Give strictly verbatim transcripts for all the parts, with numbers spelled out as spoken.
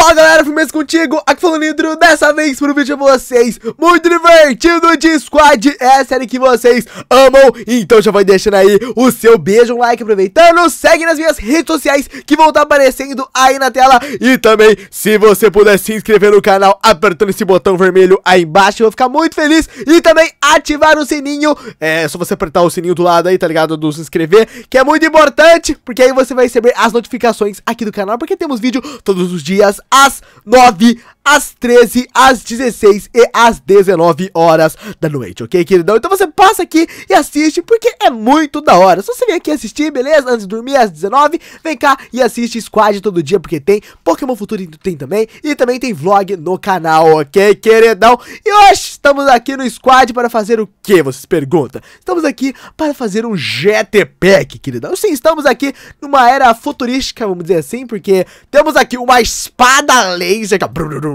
Fala galera, firmeza contigo, aqui falando Nitro, dessa vez para um vídeo pra vocês muito divertido de Squad, é a série que vocês amam. Então já vai deixando aí o seu beijo, um like, aproveitando, segue nas minhas redes sociais que vão estar aparecendo aí na tela. E também, se você puder se inscrever no canal apertando esse botão vermelho aí embaixo, eu vou ficar muito feliz. E também ativar o sininho, é só você apertar o sininho do lado aí, tá ligado, do se inscrever, que é muito importante, porque aí você vai receber as notificações aqui do canal, porque temos vídeo todos os dias às nove, às treze, às dezesseis e às dezenove horas da noite, ok, queridão? Então você passa aqui e assiste, porque é muito da hora. Se você vem aqui assistir, beleza? Antes de dormir, às dezenove, vem cá e assiste Squad todo dia, porque tem Pokémon Futuro, tem também, e também tem vlog no canal, ok, queridão? E hoje estamos aqui no Squad para fazer o que, vocês perguntam? Estamos aqui para fazer um jetpack, queridão. Sim, estamos aqui numa era futurística, vamos dizer assim, porque temos aqui uma espada laser,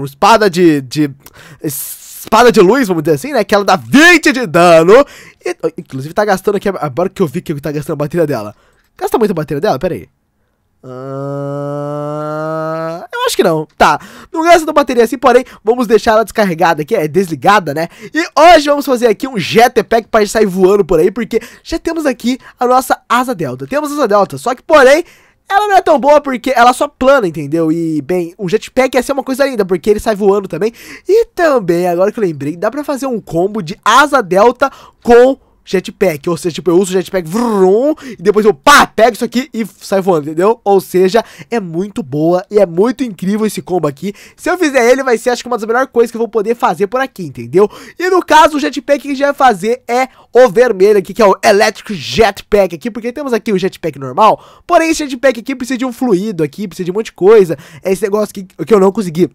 espada de, de espada de luz, vamos dizer assim, né, que ela dá vinte de dano, e, inclusive tá gastando aqui, agora que eu vi que tá gastando a bateria dela, gasta muito a bateria dela, pera aí, uh, eu acho que não, tá, não gasta da bateria assim, porém, vamos deixar ela descarregada aqui, é desligada, né, e hoje vamos fazer aqui um jetpack pra gente sair voando por aí, porque já temos aqui a nossa asa delta, temos asa delta, só que porém, ela não é tão boa porque ela só plana, entendeu? E, bem, o jetpack ia ser uma coisa linda, porque ele sai voando também. E também, agora que eu lembrei, dá pra fazer um combo de asa delta com jetpack. Ou seja, tipo, eu uso o jetpack, vrum, e depois eu, pá, pego isso aqui e sai voando, entendeu? Ou seja, é muito boa e é muito incrível esse combo aqui. Se eu fizer ele, vai ser, acho que uma das melhores coisas que eu vou poder fazer por aqui, entendeu? E, no caso, o jetpack que a gente vai fazer é o vermelho aqui, que é o Electric Jetpack aqui, porque temos aqui o jetpack normal, porém esse jetpack aqui precisa de um fluido aqui, precisa de um monte de coisa, é esse negócio que, que eu não consegui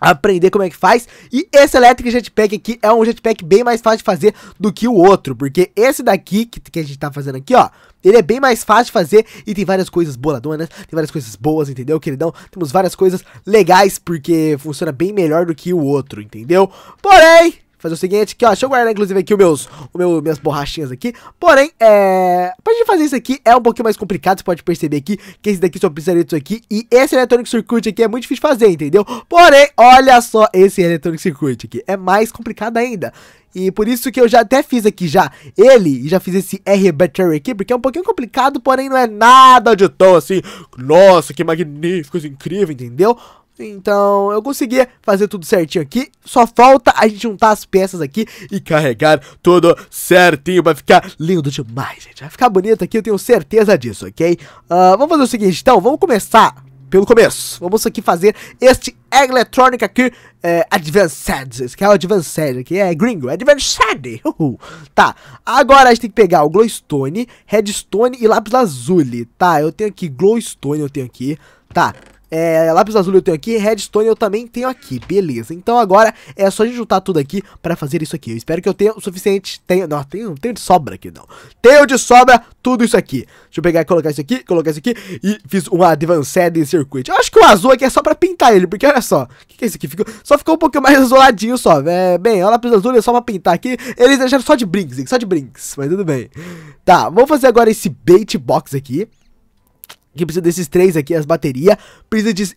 aprender como é que faz, e esse Electric Jetpack aqui é um jetpack bem mais fácil de fazer do que o outro, porque esse daqui, que, que a gente tá fazendo aqui, ó, ele é bem mais fácil de fazer e tem várias coisas boladonas, tem várias coisas boas, entendeu, queridão? Temos várias coisas legais, porque funciona bem melhor do que o outro, entendeu? Porém, fazer o seguinte aqui, ó, deixa eu guardar inclusive aqui os meus, o meu, minhas borrachinhas aqui, porém, é, pra gente fazer isso aqui é um pouquinho mais complicado, você pode perceber aqui que esse daqui só precisaria disso aqui, e esse Electronic Circuit aqui é muito difícil de fazer, entendeu? Porém, olha só esse Electronic Circuit aqui, é mais complicado ainda. E por isso que eu já até fiz aqui já ele, e já fiz esse R-Battery aqui, porque é um pouquinho complicado, porém não é nada de tão assim, nossa, que magnífico, incrível, entendeu? Então, eu consegui fazer tudo certinho aqui, só falta a gente juntar as peças aqui e carregar tudo certinho, vai ficar lindo demais, gente, vai ficar bonito aqui, eu tenho certeza disso, ok? Uh, vamos fazer o seguinte, então, vamos começar pelo começo, vamos aqui fazer este Electronic aqui, é, Advanced, esse aqui é o Advanced, aqui é gringo, Advanced, uhul. Tá, agora a gente tem que pegar o Glowstone, Redstone e lápis lazuli, tá, eu tenho aqui Glowstone, eu tenho aqui, tá. É, lápis azul eu tenho aqui, redstone eu também tenho aqui, beleza, então agora é só a gente juntar tudo aqui pra fazer isso aqui. Eu espero que eu tenha o suficiente, tenho, não, tenho, tenho de sobra aqui não, tenho de sobra tudo isso aqui. Deixa eu pegar e colocar isso aqui, colocar isso aqui e fiz uma advanced circuit. Eu acho que o azul aqui é só pra pintar ele, porque olha só, o que, que é isso aqui? Ficou, só ficou um pouquinho mais azuladinho só, é, bem, o lápis azul é só pra pintar aqui, eles deixaram só de brinks, só de brinks, mas tudo bem. Tá, vamos fazer agora esse bait box aqui. Aqui precisa desses três aqui, as baterias, precisa de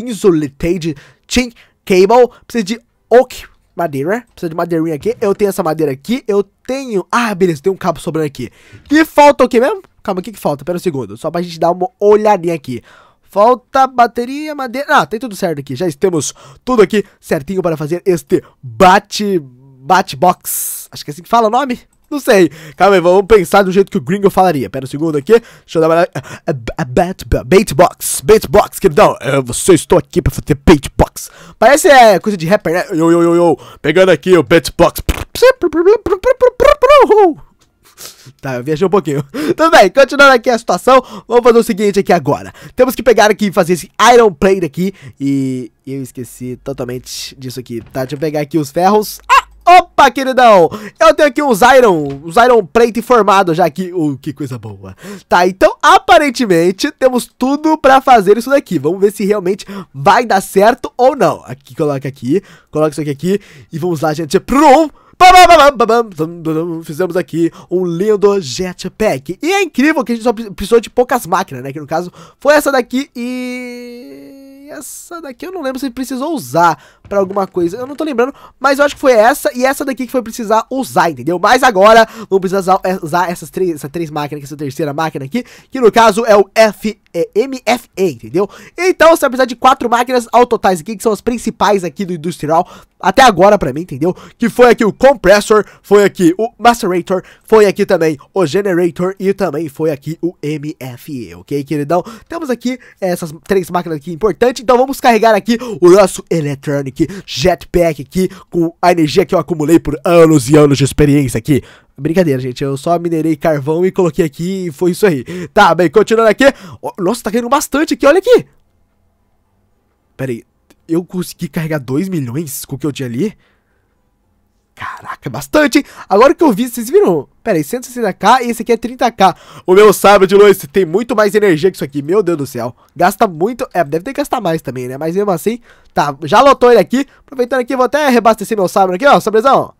Insulated Chain Cable, precisa de oak, madeira, precisa de madeirinha aqui, eu tenho essa madeira aqui, eu tenho, ah, beleza, tem um cabo sobrando aqui. E falta o que mesmo? Calma, o que que falta? Pera um segundo, só pra gente dar uma olhadinha aqui. Falta bateria, madeira, ah, tem tudo certo aqui, já temos tudo aqui certinho para fazer este bate, bate box, acho que é assim que fala o nome? Não sei, calma aí, vamos pensar do jeito que o gringo falaria. Pera um segundo aqui, deixa eu dar uma... Bait box, bait box, queridão, eu só estou aqui pra fazer bait box. Parece é, coisa de rapper, né? Yo, yo, yo, yo, pegando aqui o bait box. Tá, eu viajei um pouquinho. Tudo bem, continuando aqui a situação, vamos fazer o seguinte aqui agora. Temos que pegar aqui e fazer esse iron plate aqui. E eu esqueci totalmente disso aqui, tá? Deixa eu pegar aqui os ferros. Ah! Opa, queridão, eu tenho aqui uns iron, uns iron plate formado já aqui, uh, que coisa boa. Tá, então aparentemente temos tudo pra fazer isso daqui, vamos ver se realmente vai dar certo ou não. Aqui, coloca aqui, coloca isso aqui aqui, e vamos lá, gente, prum! Fizemos aqui um lindo jetpack. E é incrível que a gente só precisou de poucas máquinas, né, que no caso foi essa daqui e... E essa daqui eu não lembro se precisou usar pra alguma coisa, eu não tô lembrando, mas eu acho que foi essa e essa daqui que foi precisar usar, entendeu? Mas agora vamos precisar usar essas três, essas três máquinas aqui, essa terceira máquina aqui, que no caso é o F, é, M F A, entendeu? Então você vai precisar de quatro máquinas ao totais aqui, que são as principais aqui do Industrial, até agora pra mim, entendeu? Que foi aqui o Compressor, foi aqui o Macerator, foi aqui também o Generator e também foi aqui o M F A, ok, queridão? Temos aqui essas três máquinas aqui importantes, então vamos carregar aqui o nosso Electronic Jetpack aqui, com a energia que eu acumulei por anos e anos de experiência aqui. Brincadeira, gente, eu só minerei carvão e coloquei aqui e foi isso aí. Tá, bem, continuando aqui. Nossa, tá caindo bastante aqui, olha aqui. Pera aí, eu consegui carregar dois milhões com o que eu tinha ali? Caraca, bastante, hein? Agora que eu vi, vocês viram? Pera aí, cento e sessenta k e esse aqui é trinta k. O meu sabre de luz tem muito mais energia que isso aqui, meu Deus do céu. Gasta muito, é, deve ter que gastar mais também, né? Mas mesmo assim, tá, já lotou ele aqui. Aproveitando aqui, vou até reabastecer meu sabre aqui, ó, sabrezão.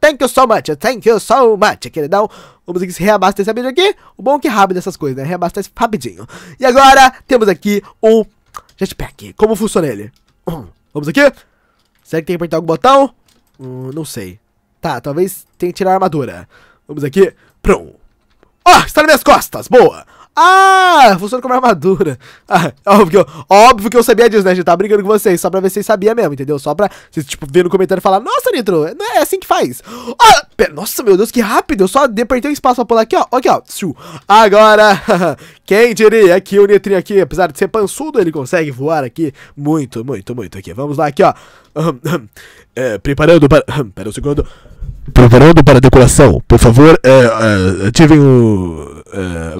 Thank you so much, thank you so much, queridão. Vamos aqui se reabastecer aqui. O bom é que é rápido essas coisas, né? Reabastece rapidinho. E agora, temos aqui um jetpack. Como funciona ele? Vamos aqui. Será que tem que apertar algum botão? Hum, não sei. Tá, talvez tenha que tirar a armadura. Vamos aqui. Pronto. Ó, oh, está nas minhas costas. Boa. Ah, funciona como armadura. Ah, óbvio, que eu, óbvio que eu sabia disso, né? A gente tá brincando com vocês, só pra ver se vocês sabiam mesmo, entendeu? Só pra vocês, tipo, ver no comentário e falar: nossa, Nitro, é assim que faz. Ah, pera, nossa, meu Deus, que rápido. Eu só apertei um espaço pra pular aqui, ó. Aqui, ó. Agora, quem diria que o Nitrinho aqui, apesar de ser pançudo, ele consegue voar aqui muito, muito, muito aqui. Vamos lá, aqui, ó. É, preparando para... Pera um segundo. Preparando para a decoração. Por favor, é, é, ativem o...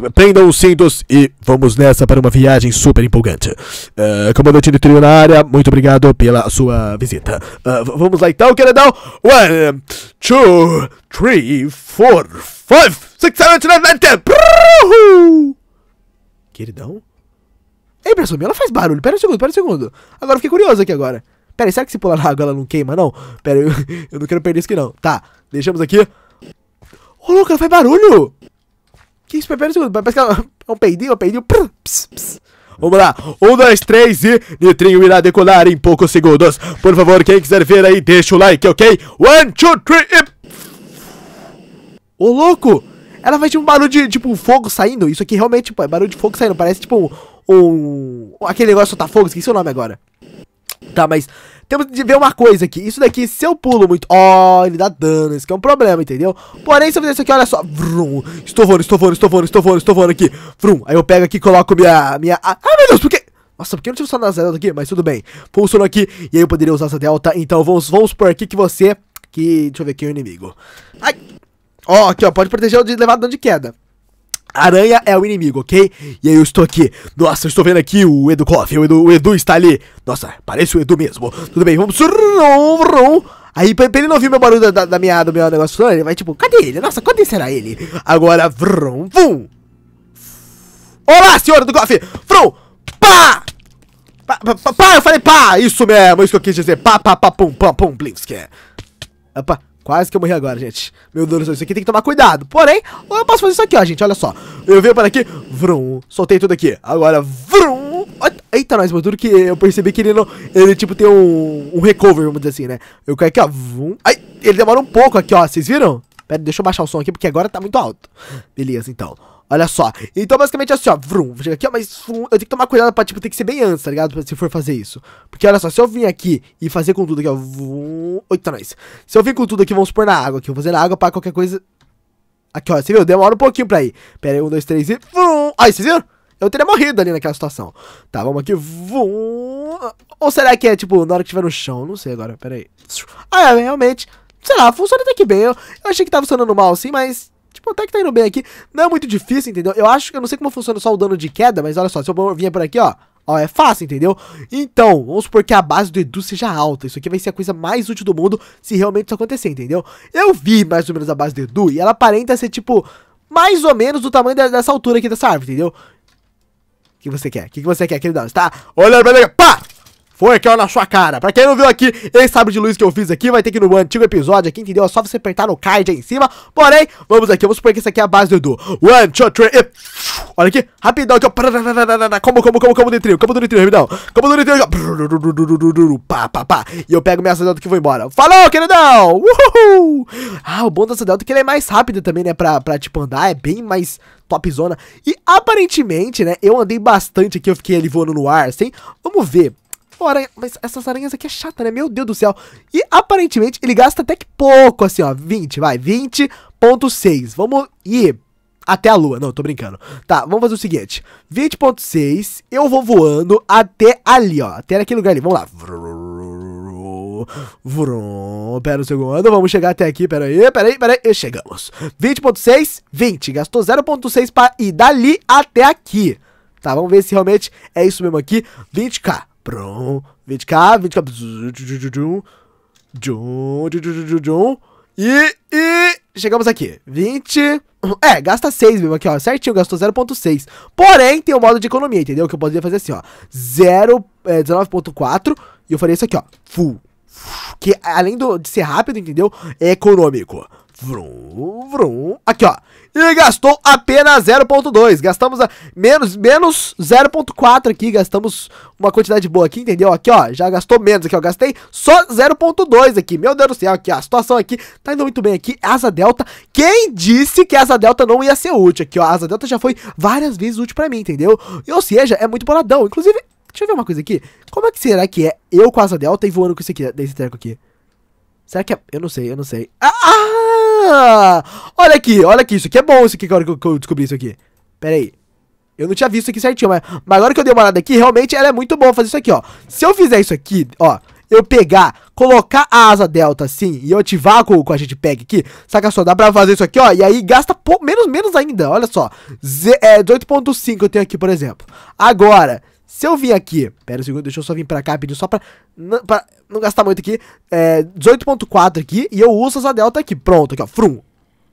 É, prendam os cintos e vamos nessa para uma viagem super empolgante. É, comandante Nitro na área, muito obrigado pela sua visita. É, vamos lá então, queridão. One, two, three, four, five, six, seven, eight, nine, ten. Uhul. Queridão? Ei, pessoal, ela faz barulho. Pera um segundo, pera um segundo. Agora eu fiquei curioso aqui agora. Pera aí, será que se pular na água ela não queima, não? Pera aí, eu, eu não quero perder isso aqui, não. Tá, deixamos aqui. Ô, louco, ela faz barulho! Que isso, pera aí, segundo. Parece que ela... É um peidinho, um peidinho. Pss, pss. Vamos lá. Um, dois, três e... Nitrinho irá decolar em poucos segundos. Por favor, quem quiser ver aí, deixa o like, ok? One, two, three e... Ô, louco! Ela faz tipo um barulho de, tipo, um fogo saindo. Isso aqui realmente, tipo, é barulho de fogo saindo. Parece, tipo, um... um... Aquele negócio de soltar fogo. Esqueci o nome agora. Tá, mas temos de ver uma coisa aqui. Isso daqui, se eu pulo muito... Ó, oh, ele dá dano. Isso que é um problema, entendeu? Porém, se eu fizer isso aqui, olha só. Vrum. Estou voando, estou voando, estou voando, estou voando, estou voando aqui. Vrum. Aí eu pego aqui e coloco minha... minha... Ah, meu Deus, por quê? Nossa, porque eu não tive só na delta aqui? Mas tudo bem. Funcionou aqui. E aí eu poderia usar essa delta. Então, vamos, vamos por aqui que você... Que... Deixa eu ver aqui o inimigo. Ai. Ó, oh, aqui, ó. Pode proteger de levar dano de queda. Aranha é o inimigo, ok? E aí eu estou aqui. Nossa, eu estou vendo aqui o Edu Coffee. O Edu, o Edu está ali. Nossa, parece o Edu mesmo. Tudo bem, vamos... Aí pra ele não ouvir meu barulho da, da minha, do meu negócio, ele vai tipo... Cadê ele? Nossa, cadê será ele? Agora... Vrum, vum. Olá, senhor Edu Coffee! Vrum! Pá! Pá, pá, pá! Eu falei pá! Isso mesmo, isso que eu quis dizer. Pá, pá, pá, pum, pum, pum, blinsker. Opa... Quase que eu morri agora, gente. Meu Deus do céu, isso aqui tem que tomar cuidado. Porém, eu posso fazer isso aqui, ó, gente. Olha só. Eu venho para aqui. Vrum. Soltei tudo aqui. Agora, vrum. Eita, nós, meu duro que eu percebi que ele não... Ele, tipo, tem um, um recover, vamos dizer assim, né? Eu caio aqui, ó. Vrum. Ai, ele demora um pouco aqui, ó. Vocês viram? Pera, deixa eu baixar o som aqui, porque agora tá muito alto. Beleza, então. Olha só. Então, basicamente, é assim, ó. Vrum. Chega aqui, ó, mas vrum, eu tenho que tomar cuidado pra, tipo, tem que ser bem antes, tá ligado? Se for fazer isso. Porque, olha só, se eu vir aqui e fazer com tudo aqui, ó. Vrum. Oita, nós. Se eu vir com tudo aqui, vamos supor na água aqui. Eu vou fazer na água pra qualquer coisa. Aqui, ó. Você viu? Demora um pouquinho pra ir. Pera aí, um, dois, três e... Vrum. Aí, vocês viram? Eu teria morrido ali naquela situação. Tá, vamos aqui. Vrum. Ou será que é, tipo, na hora que tiver no chão? Não sei agora. Pera aí. Ah, é, realmente... Sei lá, funciona até que bem. Eu, eu achei que tava funcionando mal, assim, mas... Tipo, até que tá indo bem aqui. Não é muito difícil, entendeu? Eu acho que eu não sei como funciona só o dano de queda, mas olha só, se eu vinha por aqui, ó. Ó, é fácil, entendeu? Então, vamos supor que a base do Edu seja alta. Isso aqui vai ser a coisa mais útil do mundo se realmente isso acontecer, entendeu? Eu vi mais ou menos a base do Edu e ela aparenta ser, tipo, mais ou menos do tamanho dessa altura aqui dessa árvore, entendeu? O que você quer? O que você quer, queridão? Você tá olhando pra mim, pá! Forcão na sua cara. Pra quem não viu aqui, esse sabre de luz que eu fiz aqui, vai ter que ir no antigo episódio aqui, entendeu? É só você apertar no card aí em cima. Porém, vamos aqui, vamos supor que isso aqui é a base do Edu. One, two, three, e... Olha aqui, rapidão aqui, ó. Como, como, como, como do Nitro, como do Nitro, rapidão. Como do Nitro, ó. Pá, pá, pá. E eu pego minha Delta que vou embora. Falou, queridão! Uhul! Ah, o bom dessa Delta é que ele é mais rápido também, né? Pra, pra, tipo, andar, é bem mais... topzona. E aparentemente, né, eu andei bastante aqui, eu fiquei ali voando no ar, assim. Vamos ver. Ora, mas essas aranhas aqui é chata, né? Meu Deus do céu. E aparentemente ele gasta até que pouco, assim, ó. vinte, vai. vinte ponto seis. Vamos ir até a lua. Não, tô brincando. Tá, vamos fazer o seguinte. vinte ponto seis. Eu vou voando até ali, ó. Até naquele lugar ali. Vamos lá. Vrum, pera um segundo, vamos chegar até aqui, pera aí, pera aí, pera aí, chegamos. vinte ponto seis, vinte, gastou zero ponto seis para ir dali até aqui. Tá, vamos ver se realmente é isso mesmo aqui, vinte k, prum, vinte k, vinte k, e, e, chegamos aqui, vinte... É, gasta seis mesmo aqui, ó, certinho, gastou zero ponto seis. Porém, tem o modo de economia, entendeu? Que eu poderia fazer assim, ó, é, dezenove ponto quatro, e eu faria isso aqui, ó, full. Que além do, de ser rápido, entendeu? É econômico. Vrum, vrum. Aqui, ó. E gastou apenas zero ponto dois. Gastamos a, menos, menos zero ponto quatro aqui. Gastamos uma quantidade boa aqui, entendeu? Aqui, ó. Já gastou menos aqui, ó. Gastei só zero ponto dois aqui. Meu Deus do céu. Aqui, ó. A situação aqui tá indo muito bem aqui. Asa Delta. Quem disse que a Asa Delta não ia ser útil? Aqui, ó. A Asa Delta já foi várias vezes útil pra mim, entendeu? E, ou seja, é muito boladão. Inclusive... Deixa eu ver uma coisa aqui. Como é que será que é eu com a Asa Delta e voando com isso aqui, desse treco aqui? Será que é... Eu não sei, eu não sei. Ah! Olha aqui, olha aqui. Isso aqui é bom, isso aqui, agora que eu descobri isso aqui. Pera aí. Eu não tinha visto isso aqui certinho, mas, mas agora que eu dei uma olhada aqui, realmente ela é muito boa fazer isso aqui, ó. Se eu fizer isso aqui, ó... Eu pegar, colocar a asa delta assim e eu ativar com, com a jetpack aqui, saca só, dá pra fazer isso aqui, ó, e aí gasta pouco, menos, menos ainda, olha só, é, dezoito ponto cinco eu tenho aqui, por exemplo. Agora, se eu vim aqui, pera um segundo, deixa eu só vir pra cá, pedir só pra, pra não gastar muito aqui, é, dezoito ponto quatro aqui, e eu uso a asa delta aqui, pronto, aqui ó, frum,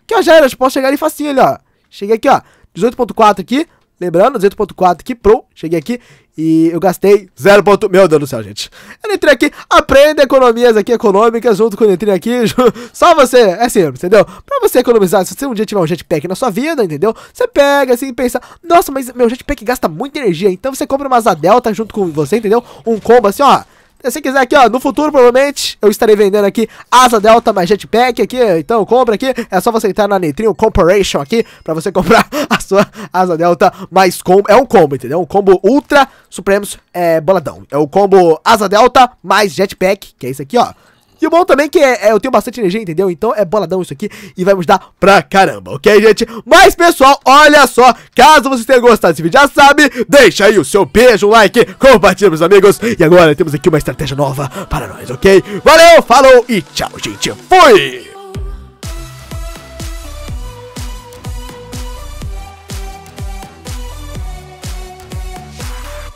que ó, já era, eu posso chegar ali facinho ali, ó, cheguei aqui, ó, dezoito ponto quatro aqui. Lembrando, dezoito ponto quatro aqui, pro, cheguei aqui e eu gastei zero. Meu Deus do céu, gente. Eu entrei aqui, aprenda economias aqui, econômicas, junto com o Nitrinho aqui. Só você, é simples, entendeu? Pra você economizar, se você um dia tiver um jetpack na sua vida, entendeu? Você pega assim e pensa, nossa, mas meu jetpack gasta muita energia. Então você compra uma asa delta junto com você, entendeu? Um combo assim, ó. Se você quiser aqui, ó, no futuro, provavelmente, eu estarei vendendo aqui Asa Delta mais Jetpack aqui, então compra aqui, é só você entrar na Nitrinho Corporation aqui, pra você comprar a sua Asa Delta mais combo, é um combo, entendeu? Um combo Ultra Supremos, é, boladão, é o combo Asa Delta mais Jetpack, que é isso aqui, ó. E o bom também que é que é, eu tenho bastante energia, entendeu? Então é boladão isso aqui e vai mudar pra caramba, ok, gente? Mas, pessoal, olha só, caso vocês tenham gostado desse vídeo, já sabe, deixa aí o seu beijo, like, compartilha pros amigos. E agora temos aqui uma estratégia nova para nós, ok? Valeu, falou e tchau, gente. Fui!